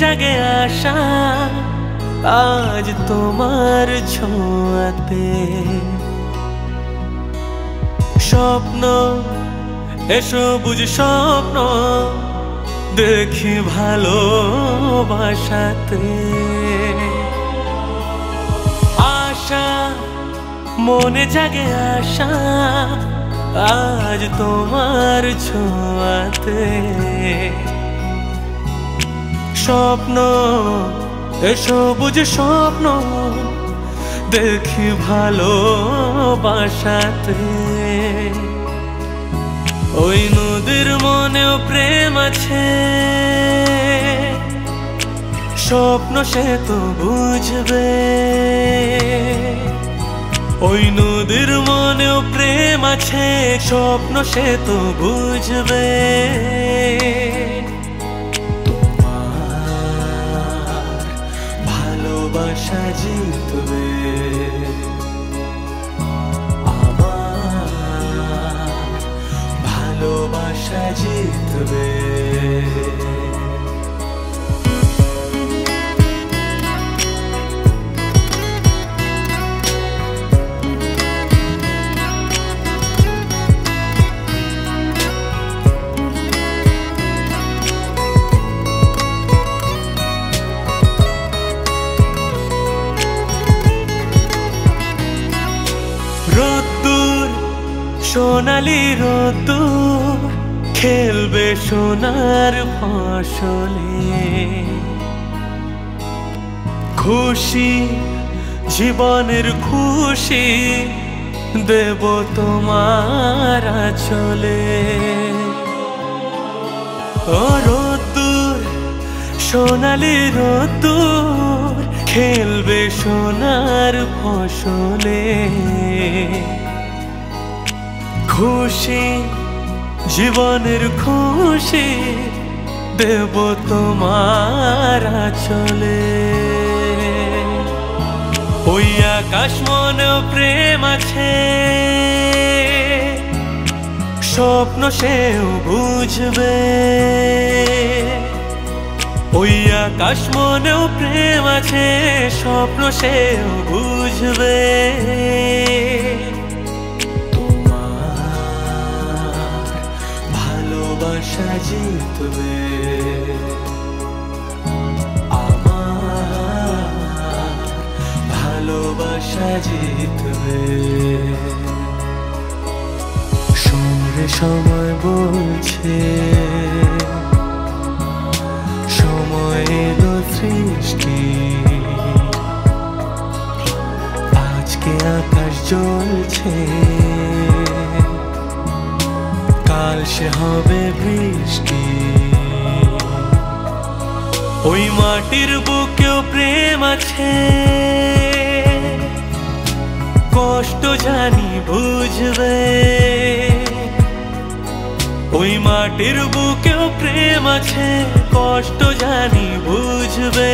जगे आशा आज তোমার ছোঁয়াতে স্বপ্ন এসো বুঝ স্বপ্ন দেখি ভালোবাসাতে আশা মনে জাগে আশা आज তোমার ছোঁয়াতে স্বপ্ন এসো বুঝ স্বপ্ন দেখি ভালোবাসাতে ওই নদীর মনেও প্রেম আছে স্বপ্ন সে তো বুঝবে ওই নদীর মনেও প্রেম আছে স্বপ্ন সে তো বুঝবে ভালোবাসা জিতবে ভালোবাসা জিতবে সোনালি রোদ্দুর খেলবে সোনার ফসলে খুশি জীবনের খুশি দেব তোমার আঁচলে ও রোদ্দুর সোনালি রোদ্দুর খেলবে সোনার ফসলে খুশি জীবনের খুশি দেব তোমার আঁচলে ওই আকাশ মনেও প্রেম আছে স্বপ্ন সেও বুঝবে ওই আকাশ মনেও প্রেম আছে স্বপ্ন সেও বুঝবে ভালোবাসা জিতবে আমার ভালোবাসা জিতবে সঙ্গে সময় বলছে সময় এলো সৃষ্টি আজকে আকাশ জ্বলছে কাল সে হবে বৃষ্টি ওই মাটির বুকেও প্রেম আছে কষ্ট জানি বুঝবে ওই মাটির বুকেও প্রেম আছে কষ্ট জানি বুঝবে।